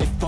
If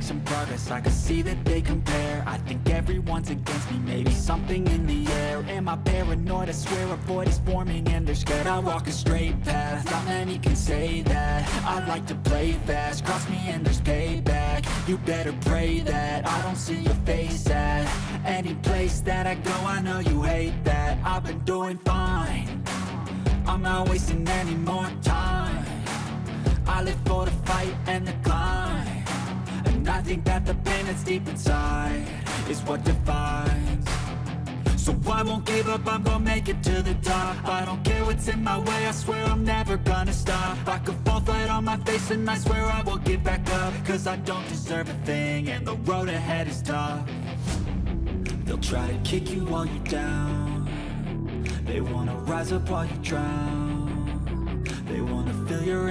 Some progress, I can see that they compare. I think everyone's against me, maybe something in the air. Am I paranoid? I swear a void is forming and they're scared. I walk a straight path, not many can say that. I like to play fast, cross me and there's payback. You better pray that I don't see your face at any place that I go. I know you hate that. I've been doing fine, I'm not wasting any more time. I live for the fight and the climb. I think that the pain that's deep inside is what defines. So I won't give up, I'm gonna make it to the top. I don't care what's in my way, I swear I'm never gonna stop. I could fall flat on my face and I swear I won't give back up. Cause I don't deserve a thing and the road ahead is tough. They'll try to kick you while you're down. They wanna rise up while you drown. They wanna fill your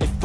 If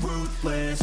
ruthless.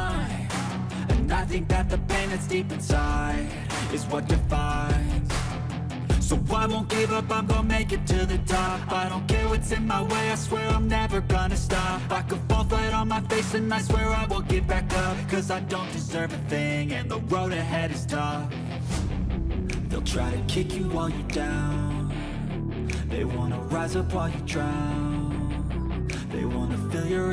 I think that the pain that's deep inside is what defines. So I won't give up, I'm gonna make it to the top. I don't care what's in my way, I swear I'm never gonna stop. I could fall flat on my face and I swear I won't give back up. Cause I don't deserve a thing and the road ahead is tough. They'll try to kick you while you're down. They wanna rise up while you drown. They wanna fill your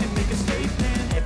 and make a statement.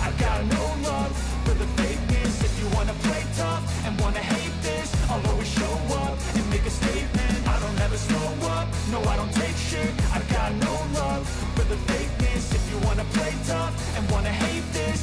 I got no love for the fakeness. If you wanna play tough and wanna hate this, I'll always show up and make a statement. I don't ever slow up, no I don't take shit. I got no love for the fakeness. If you wanna play tough and wanna hate this,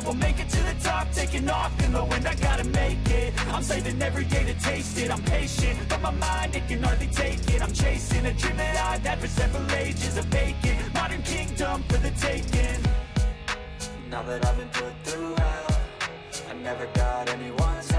will make it to the top, taking off in the wind. I gotta make it, I'm saving every day to taste it. I'm patient, but my mind, it can hardly take it. I'm chasing a dream that I've had for several ages. A vacant modern kingdom for the taking. Now that I've been put through hell, I never got anyone's